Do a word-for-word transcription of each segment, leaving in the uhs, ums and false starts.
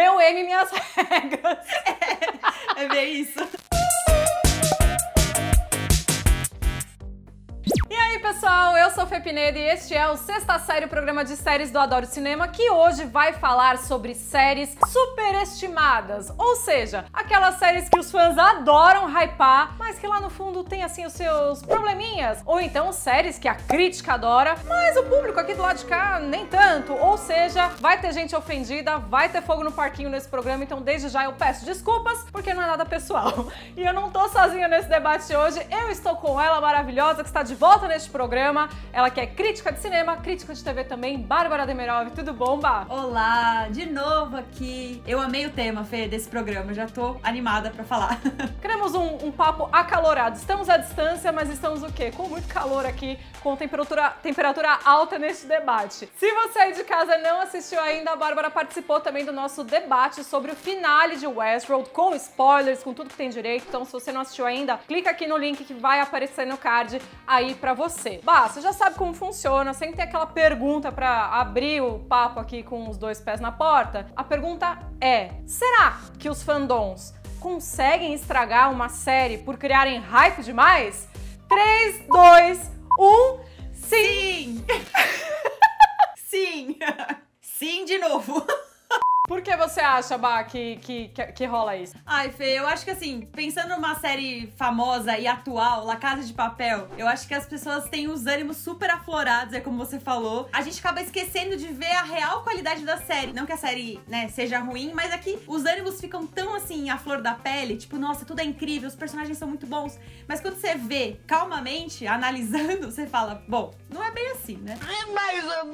meu Emmy, minhas regras. É, é bem isso. E aí, pessoal, eu sou Fê Pineda e este é o Sexta Série, o programa de séries do Adoro Cinema, que hoje vai falar sobre séries superestimadas, ou seja, aquelas séries que os fãs adoram hypar, mas que lá no fundo tem, assim, os seus probleminhas, ou então séries que a crítica adora, mas o público aqui do lado de cá nem tanto, ou seja, vai ter gente ofendida, vai ter fogo no parquinho nesse programa, então desde já eu peço desculpas, porque não é nada pessoal. E eu não tô sozinha nesse debate hoje, eu estou com ela maravilhosa, que está de volta Volta neste programa, ela que é crítica de cinema, crítica de T V também, Barbara Demerov, tudo bom, Bá? Olá, de novo aqui. Eu amei o tema, Fê, desse programa, já tô animada pra falar. Queremos um, um papo acalorado, estamos à distância, mas estamos o quê? Com muito calor aqui, com temperatura, temperatura alta neste debate. Se você aí de casa não assistiu ainda, a Bárbara participou também do nosso debate sobre o finale de Westworld, com spoilers, com tudo que tem direito, então se você não assistiu ainda, clica aqui no link que vai aparecer no card aí pra você. Bah, você já sabe como funciona, sempre tem aquela pergunta pra abrir o papo aqui com os dois pés na porta. A pergunta é: será que os fandoms conseguem estragar uma série por criarem hype demais? três, dois, um, sim! Sim! Sim! Sim de novo! Por que você acha, Bá, que, que, que rola isso? Ai, Fê, eu acho que assim, pensando numa série famosa e atual, La Casa de Papel, eu acho que as pessoas têm os ânimos super aflorados, é como você falou. A gente acaba esquecendo de ver a real qualidade da série. Não que a série, né, seja ruim, mas aqui os ânimos ficam tão assim, à flor da pele, tipo, nossa, tudo é incrível, os personagens são muito bons. Mas quando você vê calmamente, analisando, você fala, bom, não é bem assim, né? É mais ou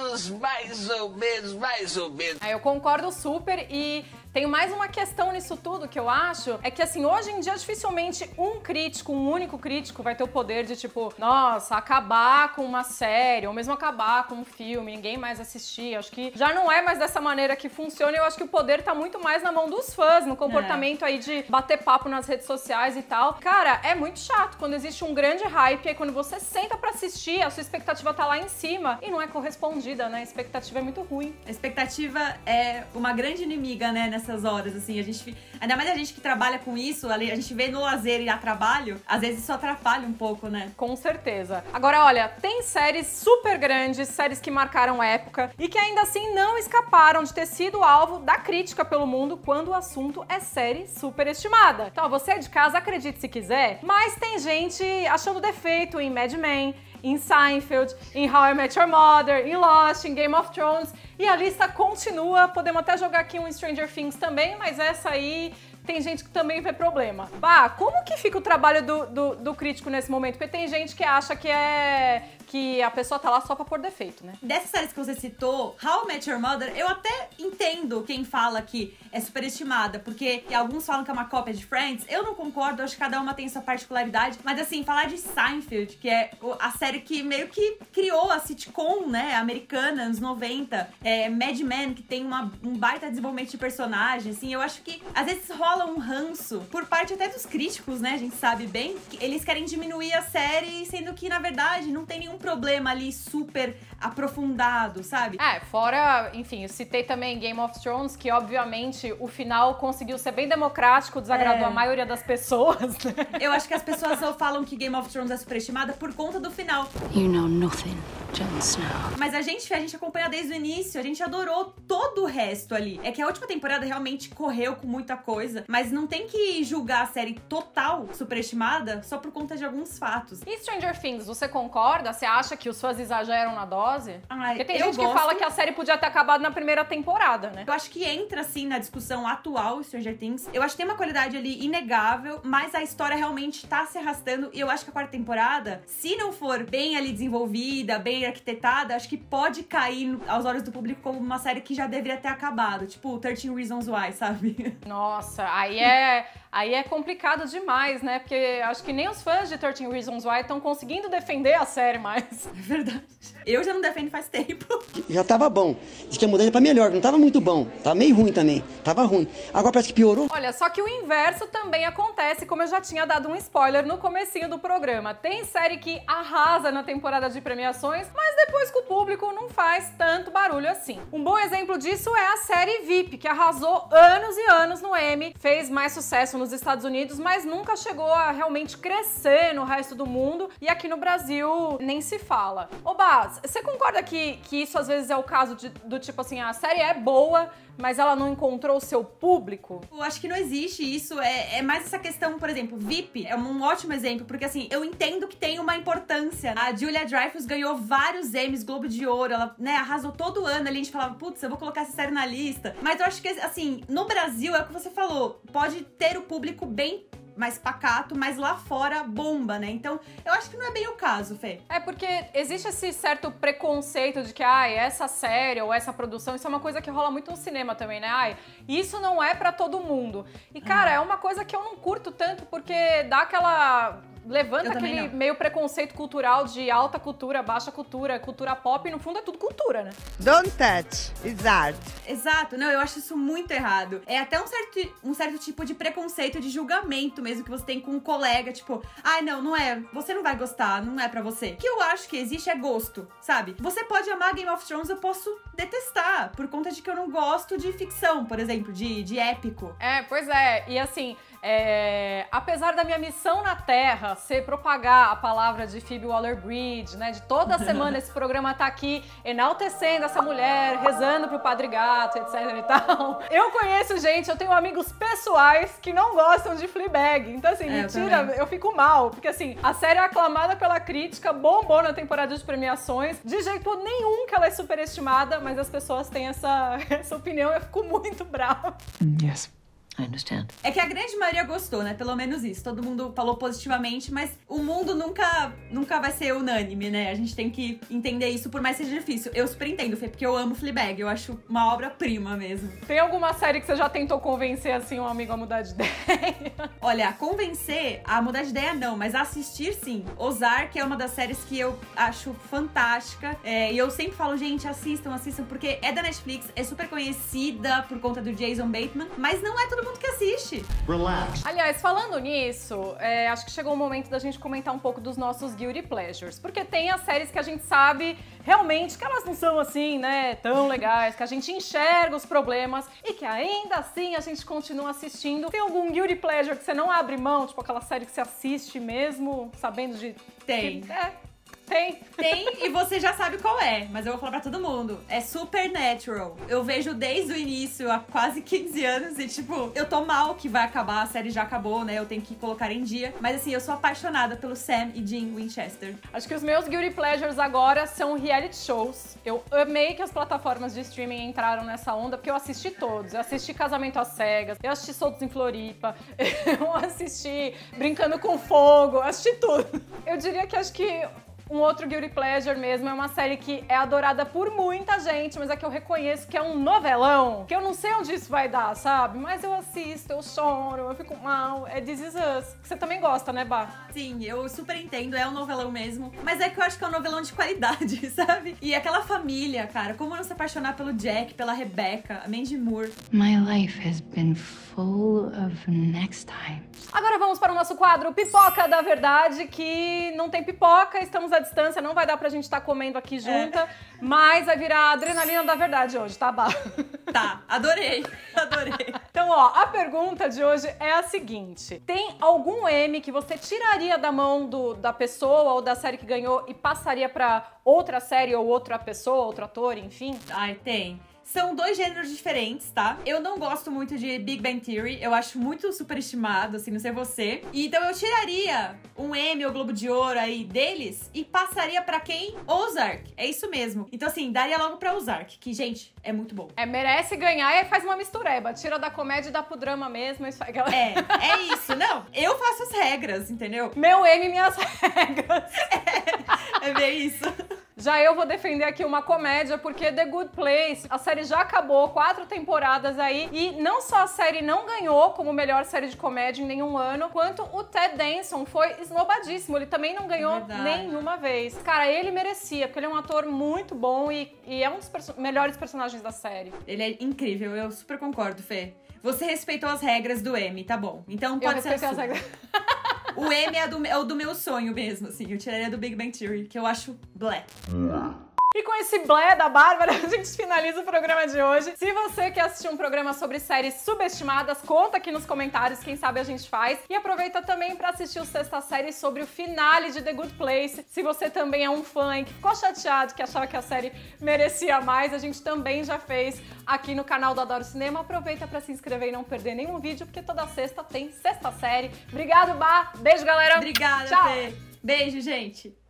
menos, mais ou menos, mais ou menos. Eu concordo super e tem mais uma questão nisso tudo que eu acho, é que assim, hoje em dia dificilmente um crítico, um único crítico vai ter o poder de tipo, nossa, acabar com uma série, ou mesmo acabar com um filme, ninguém mais assistir, acho que já não é mais dessa maneira que funciona, eu acho que o poder tá muito mais na mão dos fãs, no comportamento aí de bater papo nas redes sociais e tal. Cara, é muito chato quando existe um grande hype, aí quando você senta pra assistir, a sua expectativa tá lá em cima e não é correspondida, né? A expectativa é muito ruim. A expectativa é uma grande inimiga, né, nessas horas, assim, a gente, ainda mais a gente que trabalha com isso, a gente vê no lazer e a trabalho, às vezes isso atrapalha um pouco, né? Com certeza. Agora, olha, tem séries super grandes, séries que marcaram época e que ainda assim não escaparam de ter sido alvo da crítica pelo mundo quando o assunto é série superestimada. Então, você de casa, acredite se quiser, mas tem gente achando defeito em Mad Men, em Seinfeld, em How I Met Your Mother, em Lost, em Game of Thrones, e a lista continua, podemos até jogar aqui um Stranger Things também, mas essa aí tem gente que também vê problema. Bah, como que fica o trabalho do, do, do crítico nesse momento? Porque tem gente que acha que é... que a pessoa tá lá só pra pôr defeito, né? Dessas séries que você citou, How I Met Your Mother, eu até entendo quem fala que é superestimada, porque alguns falam que é uma cópia de Friends, eu não concordo, acho que cada uma tem sua particularidade, mas assim, falar de Seinfeld, que é a série que meio que criou a sitcom, né, americana, anos noventa, é, Mad Men, que tem uma, um baita desenvolvimento de personagem, assim, eu acho que às vezes rola um ranço, por parte até dos críticos, né, a gente sabe bem, que eles querem diminuir a série, sendo que, na verdade, não tem nenhum um problema ali super aprofundado, sabe? É, fora, enfim, eu citei também Game of Thrones, que obviamente o final conseguiu ser bem democrático, desagradou é. a maioria das pessoas, né? Eu acho que as pessoas só falam que Game of Thrones é superestimada por conta do final. You know nothing, Jon Snow. Mas a gente, a gente acompanha desde o início, a gente adorou todo o resto ali. É que a última temporada realmente correu com muita coisa, mas não tem que julgar a série total superestimada só por conta de alguns fatos. E Stranger Things, você concorda? Você acha que os fãs exageram na dose? Ai, porque tem gente gosto... que fala que a série podia ter acabado na primeira temporada, né? Eu acho que entra, assim, na discussão atual Stranger Things. Eu acho que tem uma qualidade ali inegável, mas a história realmente tá se arrastando e eu acho que a quarta temporada, se não for bem ali desenvolvida, bem arquitetada, acho que pode cair aos olhos do público como uma série que já deveria ter acabado. Tipo, treze Reasons Why, sabe? Nossa, aí é... Aí é complicado demais, né? Porque acho que nem os fãs de treze Reasons Why estão conseguindo defender a série mais. mais. É verdade. Eu já não defendo faz tempo. Já tava bom. Diz que a mudança pra melhor, não tava muito bom. Tava meio ruim também. Tava ruim. Agora parece que piorou. Olha, só que o inverso também acontece, como eu já tinha dado um spoiler no comecinho do programa. Tem série que arrasa na temporada de premiações, mas depois que o público não faz tanto barulho assim. Um bom exemplo disso é a série V I P, que arrasou anos e anos no Emmy, fez mais sucesso nos Estados Unidos, mas nunca chegou a realmente crescer no resto do mundo, e aqui no Brasil nem se fala. Ô Bas, você concorda que, que isso às vezes é o caso de, do tipo assim, a série é boa, mas ela não encontrou o seu público? Eu acho que não existe isso, é, é mais essa questão, por exemplo, V I P é um ótimo exemplo, porque assim, eu entendo que tem uma importância. A Julia Dreyfus ganhou vários Emmys, Globo de Ouro, ela, né, arrasou todo ano ali, a gente falava, putz, eu vou colocar essa série na lista. Mas eu acho que, assim, no Brasil, é o que você falou, pode ter o público bem mais pacato, mas lá fora bomba, né? Então, eu acho que não é bem o caso, Fê. É porque existe esse certo preconceito de que, ai, essa série ou essa produção, isso é uma coisa que rola muito no cinema também, né? Ai, isso não é pra todo mundo. E, cara, ah. é uma coisa que eu não curto tanto, porque dá aquela... Levanta aquele não. meio preconceito cultural de alta cultura, baixa cultura, cultura pop, e no fundo é tudo cultura, né? Don't touch, it's art. Exato, não, eu acho isso muito errado. É até um certo, um certo tipo de preconceito, de julgamento mesmo, que você tem com um colega, tipo, ai, ah, não, não é, você não vai gostar, não é pra você. O que eu acho que existe é gosto, sabe? Você pode amar Game of Thrones, eu posso detestar, por conta de que eu não gosto de ficção, por exemplo, de, de épico. É, pois é, e assim... É, apesar da minha missão na Terra ser propagar a palavra de Phoebe Waller-Bridge, né, de toda semana esse programa tá aqui enaltecendo essa mulher, rezando pro Padre Gato, etc e tal, eu conheço gente, eu tenho amigos pessoais que não gostam de Fleabag, então assim, é, mentira, eu, eu fico mal, porque assim, a série é aclamada pela crítica, bombou na temporada de premiações, de jeito nenhum que ela é superestimada, mas as pessoas têm essa, essa opinião, eu fico muito brava. Yes. É que a grande maioria gostou, né? Pelo menos isso. Todo mundo falou positivamente, mas o mundo nunca, nunca vai ser unânime, né? A gente tem que entender isso, por mais que seja difícil. Eu super entendo, Fê, porque eu amo Fleabag. Eu acho uma obra-prima mesmo. Tem alguma série que você já tentou convencer, assim, um amigo a mudar de ideia? Olha, convencer a mudar de ideia não, mas assistir sim. Ozark é uma das séries que eu acho fantástica. É, e eu sempre falo, gente, assistam, assistam, porque é da Netflix, é super conhecida por conta do Jason Bateman, mas não é todo mundo que assiste. Relax. Aliás, falando nisso, é, acho que chegou o momento da gente comentar um pouco dos nossos guilty pleasures, porque tem as séries que a gente sabe realmente que elas não são assim, né, tão legais, que a gente enxerga os problemas e que ainda assim a gente continua assistindo. Tem algum guilty pleasure que você não abre mão, tipo aquela série que você assiste mesmo sabendo de... Tem. Que, é, Tem. Tem, e você já sabe qual é, mas eu vou falar pra todo mundo. É Supernatural. Eu vejo desde o início, há quase quinze anos, e tipo, eu tô mal que vai acabar, a série já acabou, né? Eu tenho que colocar em dia. Mas assim, eu sou apaixonada pelo Sam e Dean Winchester. Acho que os meus guilty pleasures agora são reality shows. Eu amei que as plataformas de streaming entraram nessa onda, porque eu assisti todos. Eu assisti Casamento às Cegas, eu assisti Todos em Floripa, eu assisti Brincando com Fogo, eu assisti tudo. Eu diria que acho que... Um outro guilty pleasure mesmo é uma série que é adorada por muita gente, mas é que eu reconheço que é um novelão, que eu não sei onde isso vai dar, sabe? Mas eu assisto, eu choro, eu fico mal. É This Is Us. Você também gosta, né, Bá? Sim, eu super entendo, é um novelão mesmo, mas é que eu acho que é um novelão de qualidade, sabe? E aquela família, cara, como não se apaixonar pelo Jack, pela Rebecca, a Mandy Moore. My life has been full of next time. Agora vamos para o nosso quadro Pipoca da Verdade, que não tem pipoca, estamos à distância, não vai dar pra gente estar tá comendo aqui junta, é. Mas vai virar adrenalina da verdade hoje, tá, Bá? Tá, adorei, adorei. Então, ó, a pergunta de hoje é a seguinte. Tem algum Emmy que você tiraria da mão do, da pessoa ou da série que ganhou e passaria pra outra série ou outra pessoa, outro ator, enfim? Ai, tem. São dois gêneros diferentes, tá? Eu não gosto muito de Big Bang Theory, eu acho muito superestimado, assim, não sei você. Então eu tiraria um Emmy ou Globo de Ouro aí deles e passaria pra quem? Ozark, é isso mesmo. Então assim, daria logo pra Ozark, que, gente, é muito bom. É, merece ganhar e faz uma mistureba, tira da comédia e dá pro drama mesmo. Isso... É, é isso, não, eu faço as regras, entendeu? Meu Emmy, minhas regras. É, é bem isso. Já eu vou defender aqui uma comédia, porque The Good Place, a série já acabou, quatro temporadas aí, e não só a série não ganhou como melhor série de comédia em nenhum ano, quanto o Ted Danson foi esnobadíssimo, ele também não ganhou Verdade. nenhuma vez. Cara, ele merecia, porque ele é um ator muito bom e, e é um dos perso- melhores personagens da série. Ele é incrível, eu super concordo, Fê. Você respeitou as regras do Emmy, tá bom. Então pode eu ser respeitei as regras. O Emmy é, do, é o do meu sonho mesmo, assim. Eu tiraria do Big Bang Theory, que eu acho blé. E com esse blé da Bárbara, a gente finaliza o programa de hoje. Se você quer assistir um programa sobre séries subestimadas, conta aqui nos comentários, quem sabe a gente faz. E aproveita também para assistir o Sexta Série sobre o finale de The Good Place. Se você também é um fã e que ficou chateado, que achava que a série merecia mais, a gente também já fez aqui no canal do Adoro Cinema. Aproveita para se inscrever e não perder nenhum vídeo, porque toda sexta tem Sexta Série. Obrigado, Bá! Beijo, galera! Obrigada, Fê! Beijo, gente!